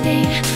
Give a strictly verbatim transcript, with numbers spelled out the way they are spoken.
stay.